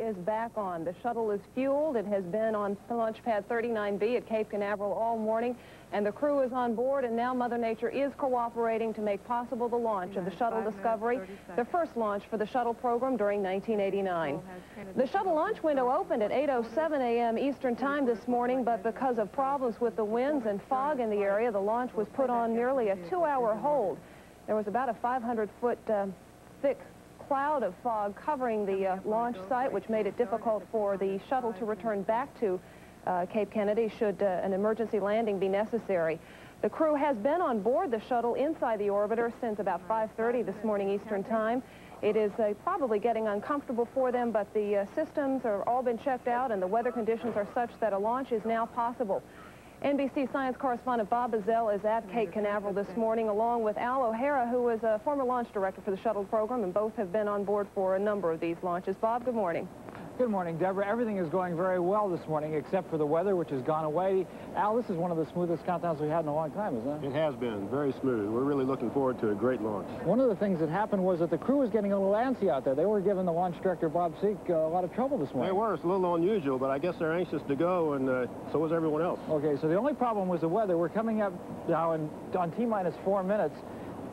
Is back on. The shuttle is fueled. It has been on launch pad 39B at Cape Canaveral all morning, and the crew is on board, and now Mother Nature is cooperating to make possible the launch of the shuttle Discovery, the first launch for the shuttle program during 1989. The shuttle launch window opened at 8:07 a.m. Eastern Time this morning, but because of problems with the winds and fog in the area, the launch was put on nearly a 2-hour hold. There was about a 500-foot thick cloud of fog covering the launch site, which made it difficult for the shuttle to return back to Cape Kennedy should an emergency landing be necessary. The crew has been on board the shuttle inside the orbiter since about 5:30 this morning Eastern Time. It is probably getting uncomfortable for them, but the systems are all been checked out, and the weather conditions are such that a launch is now possible. NBC science correspondent Bob Bazell is at Cape Canaveral this morning, along with Al O'Hara, who is a former launch director for the shuttle program, and both have been on board for a number of these launches. Bob, good morning. Good morning, Deborah. Everything is going very well this morning, except for the weather, which has gone away. Al, this is one of the smoothest countdowns we've had in a long time, isn't it? It has been. Very smooth. We're really looking forward to a great launch. One of the things that happened was that the crew was getting a little antsy out there. They were giving the launch director, Bob Seek, a lot of trouble this morning. They were. It's a little unusual, but I guess they're anxious to go, and so was everyone else. Okay, so the only problem was the weather. We're coming up now on T-minus 4 minutes.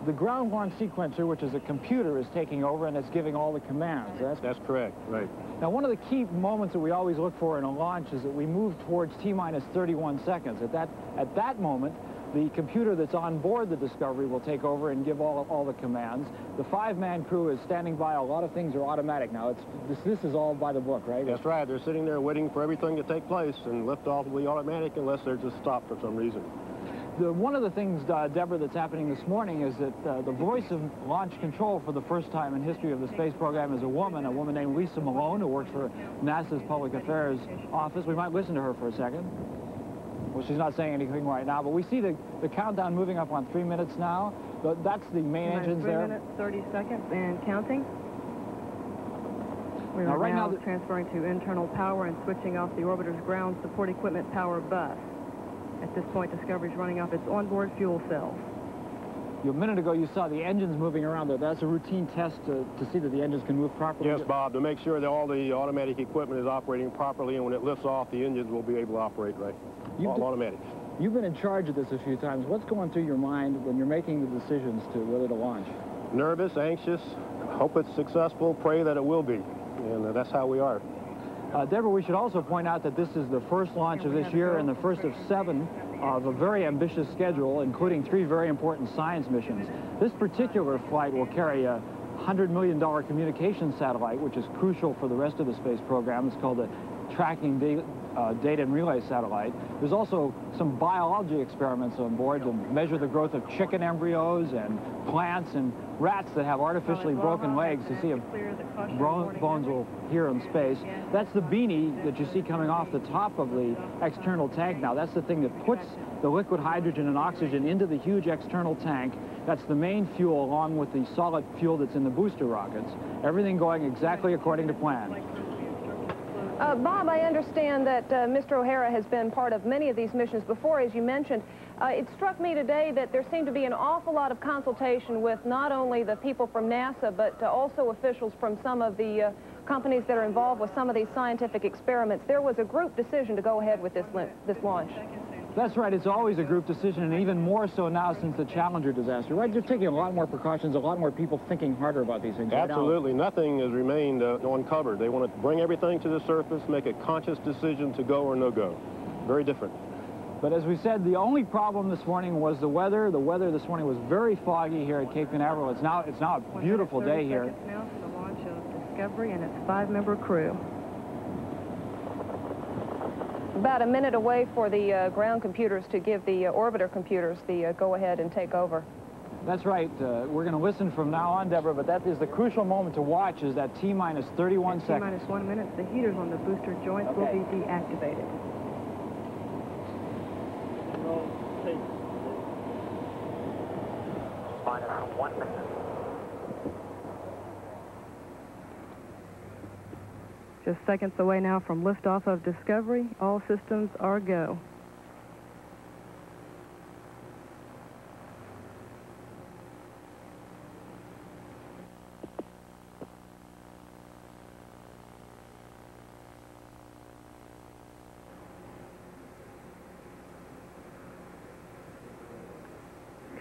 The ground launch sequencer, which is a computer, is taking over, and it's giving all the commands. That's correct, right. Now, one of the key moments that we always look for in a launch is that we move towards T-minus 31 seconds. At that moment, the computer that's on board the Discovery will take over and give all the commands. The five-man crew is standing by. A lot of things are automatic now. This is all by the book, right? That's right. They're sitting there waiting for everything to take place, and liftoff will be automatic unless they're just stopped for some reason. One of the things, Deborah, that's happening this morning is that the voice of launch control for the first time in history of the space program is a woman named Lisa Malone, who works for NASA's Public Affairs Office. We might listen to her for a second. Well, she's not saying anything right now, but we see the countdown moving up on 3 minutes now. That's the main engines there. 3 minutes, 30 seconds, and counting. We are right now transferring to internal power and switching off the orbiter's ground support equipment power bus. At this point, Discovery's running off its onboard fuel cells. A minute ago, you saw the engines moving around there. That's a routine test to see that the engines can move properly. Yes, Bob, to make sure that all the automatic equipment is operating properly, and when it lifts off, the engines will be able to operate right. All automatics. You've been in charge of this a few times. What's going through your mind when you're making the decisions to whether to launch? Nervous, anxious, hope it's successful, pray that it will be, and that's how we are. Deborah, we should also point out that this is the first launch of this year and the first of 7 of a very ambitious schedule, including 3 very important science missions. This particular flight will carry a $100 million communication satellite, which is crucial for the rest of the space program. It's called a tracking data and relay satellite. There's also some biology experiments on board to measure the growth of chicken embryos and plants and rats that have artificially broken legs to see if bones will hear in space. That's the beanie that you see coming off the top of the external tank now. That's the thing that puts the liquid hydrogen and oxygen into the huge external tank. That's the main fuel along with the solid fuel that's in the booster rockets. Everything going exactly according to plan. Bob, I understand that Mr. O'Hara has been part of many of these missions before, as you mentioned. It struck me today that there seemed to be an awful lot of consultation with not only the people from NASA, but also officials from some of the companies that are involved with some of these scientific experiments. There was a group decision to go ahead with this launch. That's right. It's always a group decision, and even more so now since the Challenger disaster. Right? You're taking a lot more precautions, a lot more people thinking harder about these things. Absolutely. Nothing has remained uncovered. They want to bring everything to the surface, make a conscious decision to go or no go. Very different. But as we said, the only problem this morning was the weather. The weather this morning was very foggy here at Cape Canaveral. It's now a beautiful day here. Now for the launch of Discovery and its 5-member crew. About a minute away for the ground computers to give the orbiter computers the go-ahead and take over. That's right. We're going to listen from now on, Deborah, but that is the crucial moment to watch, is that T-minus 31 seconds. T-minus 1 minute, the heaters on the booster joints will be deactivated. Minus 1 minute. Just seconds away now from liftoff of Discovery. All systems are go.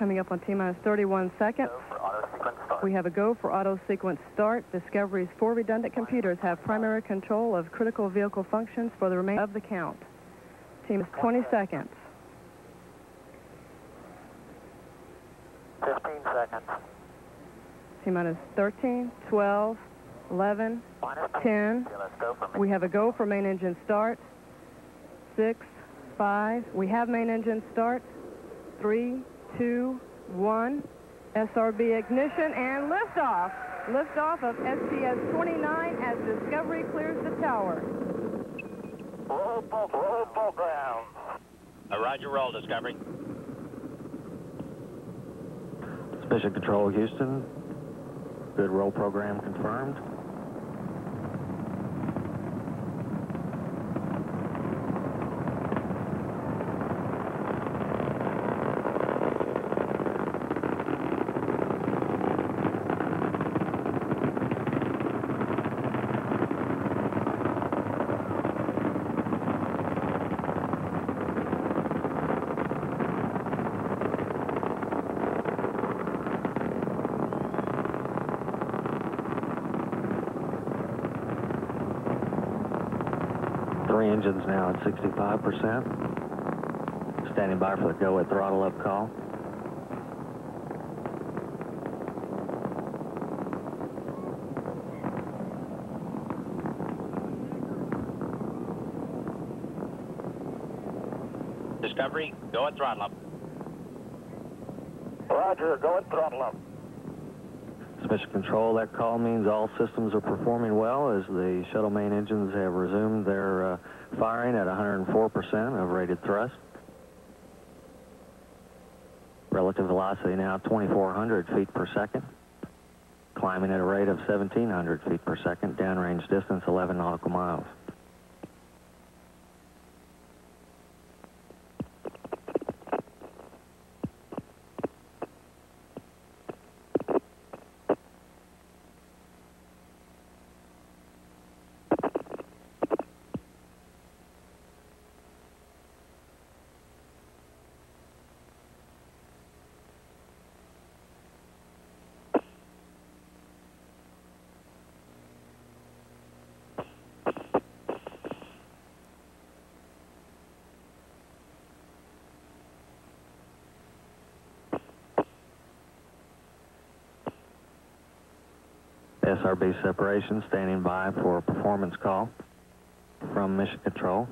coming up on T-minus 31 seconds. We have a go for auto sequence start. Discovery's four redundant computers have primary control of critical vehicle functions for the remainder of the count. T-minus 20 seconds. 15 seconds. T-minus 13, 12, 11, 10. We have a go for main engine start. 6, 5. We have main engine start. 3, 2, 1. SRB ignition and liftoff. Liftoff of STS-29 as Discovery clears the tower. Roll program. Roger, roll, Discovery. Mission Control, Houston. Good roll program confirmed. Engines now at 65%. Standing by for the go at throttle up call. Discovery, go at throttle up. Roger, go at throttle up. Mission Control, that call means all systems are performing well as the shuttle main engines have resumed their firing at 104% of rated thrust. Relative velocity now 2,400 feet per second, climbing at a rate of 1,700 feet per second, downrange distance 11 nautical miles. SRB separation, standing by for a performance call from Mission Control.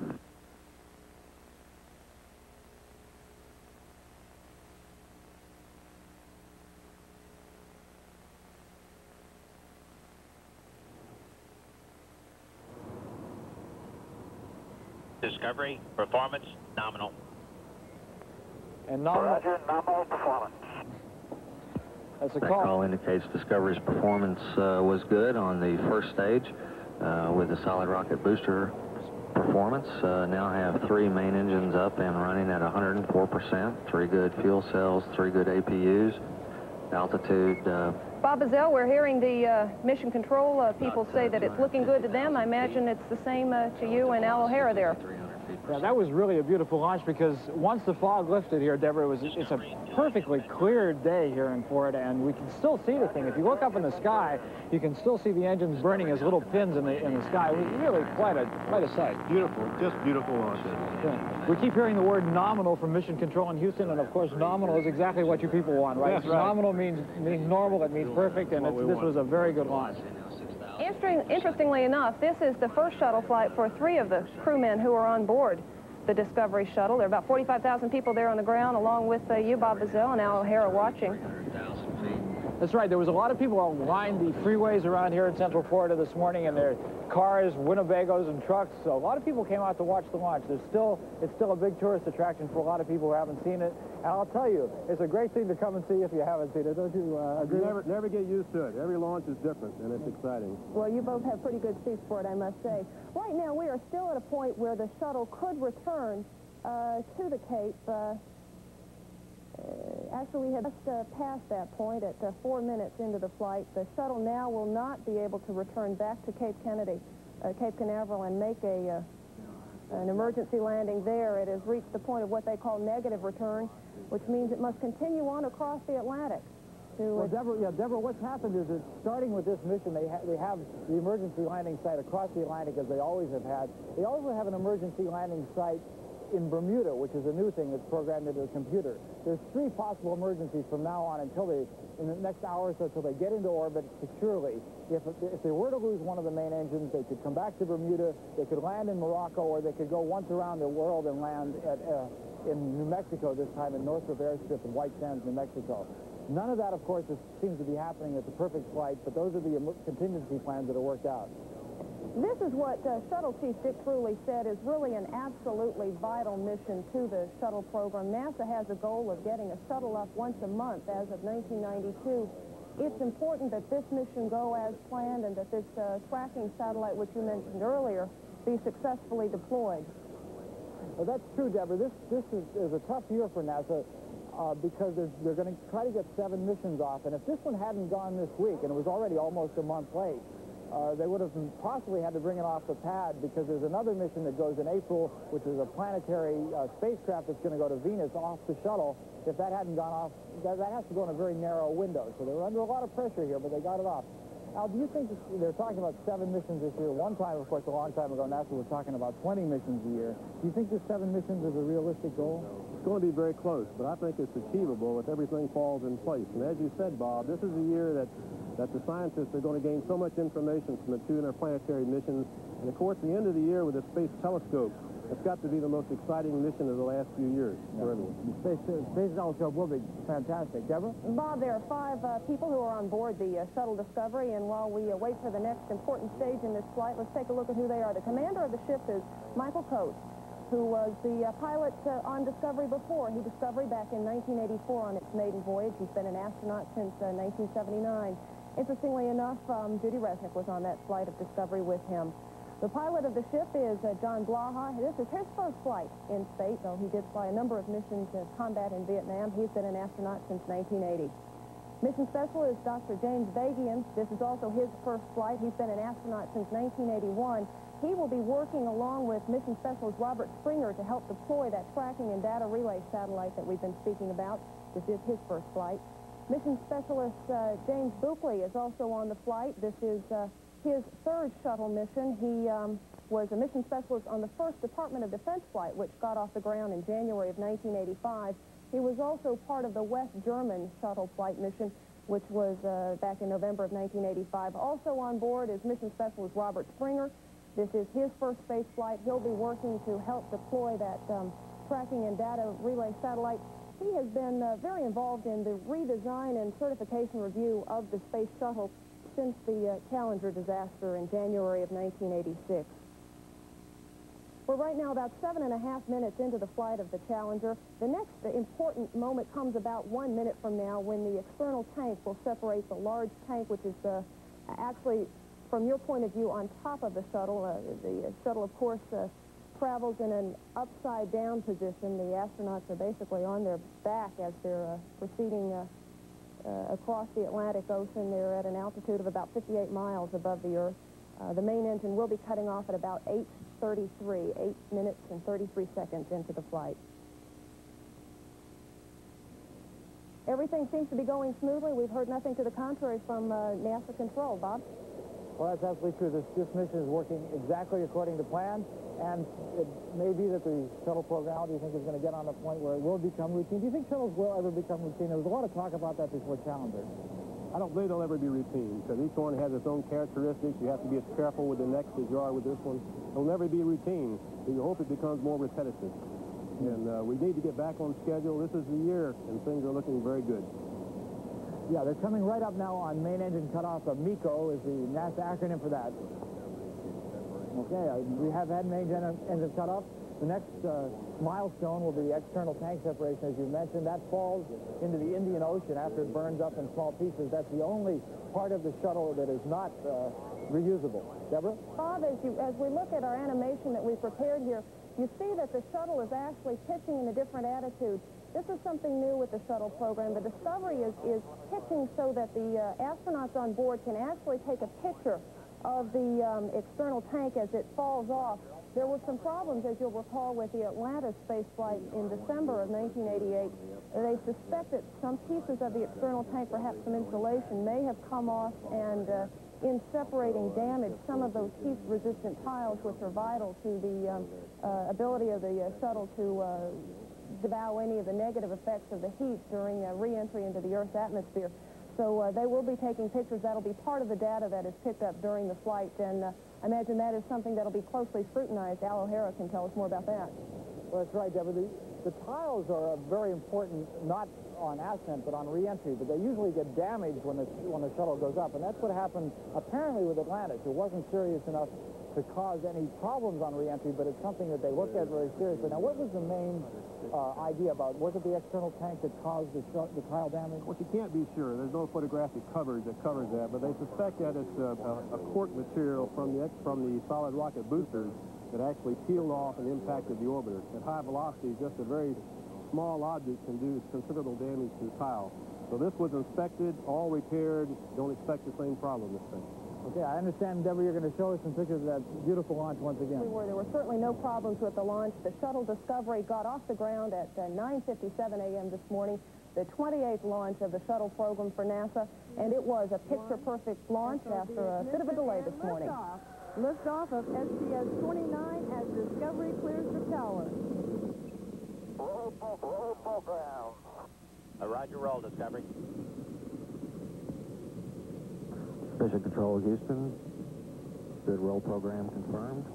Discovery, performance, nominal. And nominal. Roger, nominal performance. That's a call. That call indicates Discovery's performance was good on the first stage with the solid rocket booster performance. Now have three main engines up and running at 104%, three good fuel cells, three good APUs, altitude. Bob Bazell, we're hearing the Mission Control people say that it's looking good to them. I imagine it's the same to you and Al O'Hara there. Yeah, that was really a beautiful launch because once the fog lifted here, Deborah, it's a perfectly clear day here in Florida, and we can still see the thing. If you look up in the sky, you can still see the engines burning as little pins in the sky. It was really quite a sight. Beautiful, just beautiful launch. Yeah. We keep hearing the word nominal from Mission Control in Houston, and of course, nominal is exactly what you people want, right? That's right. Nominal means normal, it means perfect, and this was a very good launch. Interestingly enough, this is the first shuttle flight for three of the crewmen who are on board the Discovery shuttle. There are about 45,000 people there on the ground, along with you, Bob Bazell, and Al O'Hara watching. That's right. There was a lot of people out lined the freeways around here in Central Florida this morning in their cars, Winnebagos, and trucks. So a lot of people came out to watch the launch. It's still a big tourist attraction for a lot of people who haven't seen it. And I'll tell you, it's a great thing to come and see if you haven't seen it. Don't you agree? You never get used to it. Every launch is different, and it's exciting. Well, you both have pretty good seats for it, I must say. Right now, we are still at a point where the shuttle could return to the Cape. Actually, we had just passed that point at 4 minutes into the flight. The shuttle now will not be able to return back to Cape Canaveral and make a an emergency landing there. It has reached the point of what they call negative return, which means it must continue on across the Atlantic. Well, Deborah, what's happened is that starting with this mission, they have the emergency landing site across the Atlantic, as they always have had. They also have an emergency landing site in Bermuda, which is a new thing that's programmed into the computer. There's three possible emergencies from now on until in the next hour or so, until they get into orbit securely. If they were to lose one of the main engines, they could come back to Bermuda, they could land in Morocco, or they could go once around the world and land at, in New Mexico, this time in Northrop Airstrip in White Sands, New Mexico. None of that, of course, seems to be happening at the perfect flight, but those are the contingency plans that are worked out. This is what Shuttle Chief Dick Truly said is really an absolutely vital mission to the shuttle program. NASA has a goal of getting a shuttle up once a month as of 1992. It's important that this mission go as planned and that this tracking satellite, which you mentioned earlier, be successfully deployed. Well, that's true, Deborah. This is a tough year for NASA. Because they're going to try to get 7 missions off, and if this one hadn't gone this week, and it was already almost a month late, they would have possibly had to bring it off the pad, because there's another mission that goes in April, which is a planetary spacecraft that's going to go to Venus off the shuttle. If that hadn't gone off, that has to go in a very narrow window, so they were under a lot of pressure here, but they got it off. Al, do you think they're talking about 7 missions this year? One time, of course, a long time ago, NASA was talking about 20 missions a year. Do you think the 7 missions is a realistic goal? It's going to be very close, but I think it's achievable if everything falls in place. And as you said, Bob, this is a year that the scientists are going to gain so much information from the 2 interplanetary missions. And, of course, the end of the year with the space telescope, it's got to be the most exciting mission of the last few years for everyone. The space telescope will be fantastic. Deborah? Bob, there are 5 people who are on board the shuttle Discovery, and while we wait for the next important stage in this flight, let's take a look at who they are. The commander of the ship is Michael Coats, who was the pilot on Discovery before. He discovered back in 1984 on its maiden voyage. He's been an astronaut since 1979. Interestingly enough, Judy Resnick was on that flight of Discovery with him. The pilot of the ship is John Blaha. This is his first flight in space, though he did fly a number of missions in combat in Vietnam. He's been an astronaut since 1980. Mission specialist is Dr. James Bagian. This is also his first flight. He's been an astronaut since 1981. He will be working along with Mission Specialist Robert Springer to help deploy that tracking and data relay satellite that we've been speaking about. This is his first flight. Mission Specialist James Buchli is also on the flight. This is his 3rd shuttle mission. He was a Mission Specialist on the first Department of Defense flight, which got off the ground in January of 1985. He was also part of the West German shuttle flight mission, which was back in November of 1985. Also on board is Mission Specialist Robert Springer. This is his first space flight. He'll be working to help deploy that tracking and data relay satellite. He has been very involved in the redesign and certification review of the Space Shuttle since the Challenger disaster in January of 1986. We're right now about 7.5 minutes into the flight of the Challenger. The next important moment comes about 1 minute from now, when the external tank will separate the large tank, which is actually, from your point of view, on top of the shuttle. The shuttle, of course, travels in an upside-down position. The astronauts are basically on their back as they're proceeding across the Atlantic Ocean. They're at an altitude of about 58 miles above the Earth. The main engine will be cutting off at about 8:33, 8 minutes and 33 seconds into the flight. Everything seems to be going smoothly. We've heard nothing to the contrary from NASA control. Bob? Well, that's absolutely true. This mission is working exactly according to plan, and it may be that the shuttle program, do you think, is going to get on the point where it will become routine? Do you think shuttles will ever become routine? There was a lot of talk about that before Challenger. I don't believe they'll ever be routine, because each one has its own characteristics. You have to be as careful with the next as you are with this one. It'll never be routine, but you hope it becomes more repetitive. And we need to get back on schedule. This is the year, and things are looking very good. Yeah, they're coming right up now on main engine cutoff. MECO is the NASA acronym for that. Okay, we have had main engine cutoff. The next milestone will be the external tank separation, as you mentioned. That falls into the Indian Ocean after it burns up in small pieces. That's the only part of the shuttle that is not reusable. Deborah? Bob, as we look at our animation that we prepared here, you see that the shuttle is actually pitching in a different attitude. This is something new with the shuttle program. The Discovery is pitching so that the astronauts on board can actually take a picture of the external tank as it falls off There were some problems, as you'll recall, with the Atlantis space flight in December of 1988. They suspect that some pieces of the external tank, perhaps some insulation, may have come off, and in separating damage, some of those heat-resistant tiles, which are vital to the ability of the shuttle to disavow any of the negative effects of the heat during re-entry into the Earth's atmosphere. So they will be taking pictures. That'll be part of the data that is picked up during the flight, and I imagine that is something that'll be closely scrutinized. Al O'Hara can tell us more about that. Well, that's right, Deborah. The tiles are very important, not on ascent, but on re-entry, but they usually get damaged when the shuttle goes up, and that's what happened apparently with Atlantis. It wasn't serious enough to cause any problems on re-entry, but it's something that they looked at very seriously. Now, what was the main idea about? Was it the external tank that caused the tile damage? Well, you can't be sure. There's no photographic coverage that covers that, but they suspect that it's a cork material from the solid rocket boosters that actually peeled off and impacted the orbiter. At high velocity, just a very small object can do considerable damage to the tile. So this was inspected, all repaired. Don't expect the same problem this time. Okay, I understand, Deborah, you're going to show us some pictures of that beautiful launch once again. There were certainly no problems with the launch. The shuttle Discovery got off the ground at 9:57 a.m. this morning, the 28th launch of the shuttle program for NASA, and it was a picture-perfect launch after a bit of a delay this morning. Liftoff of STS-29 as Discovery clears the tower. Roll program. Roger, roll, Discovery. Mission Control, Houston. Good roll program confirmed.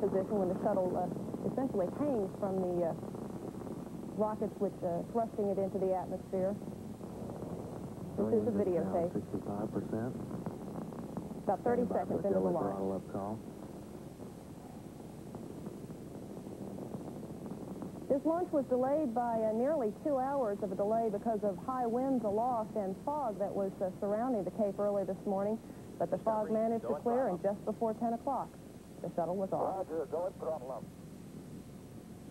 Position when the shuttle essentially hangs from the rockets which thrusting it into the atmosphere. This is a videotape. 65%. About 30 seconds into the launch. Throttle up call. This launch was delayed by nearly 2 hours of a delay because of high winds aloft and fog that was surrounding the Cape early this morning, but the fog managed to clear, and just before 10 o'clock, the shuttle was off. Roger, go throttle up.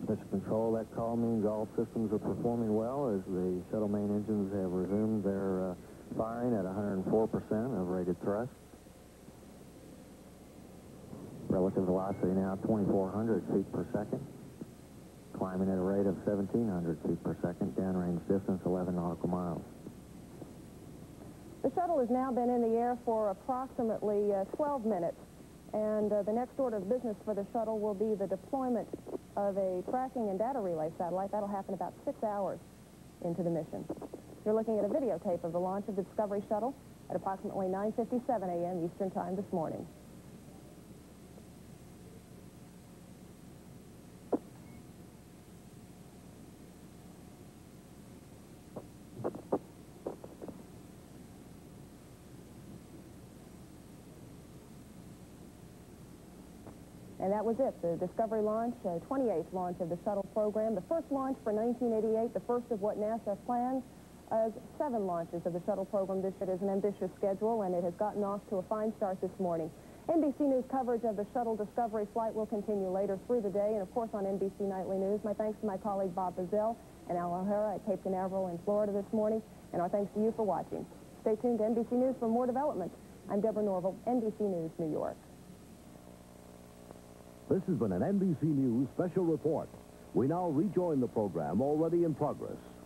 Mission Control, that call means all systems are performing well as the shuttle main engines have resumed their firing at 104% of rated thrust. Relative velocity now 2,400 feet per second, climbing at a rate of 1,700 feet per second, downrange distance 11 nautical miles. The shuttle has now been in the air for approximately 12 minutes. And the next order of business for the shuttle will be the deployment of a tracking and data relay satellite. That'll happen about 6 hours into the mission. You're looking at a videotape of the launch of the Discovery shuttle at approximately 9:57 a.m. Eastern Time this morning. And that was it, the Discovery launch, 28th launch of the shuttle program, the first launch for 1988, the first of what NASA plans as 7 launches of the shuttle program this year. It is an ambitious schedule, and it has gotten off to a fine start this morning. NBC News coverage of the shuttle Discovery flight will continue later through the day, and of course on NBC Nightly News. My thanks to my colleague Bob Bazell and Al O'Hara at Cape Canaveral in Florida this morning, and our thanks to you for watching. Stay tuned to NBC News for more developments. I'm Deborah Norville, NBC News, New York. This has been an NBC News special report. We now rejoin the program already in progress.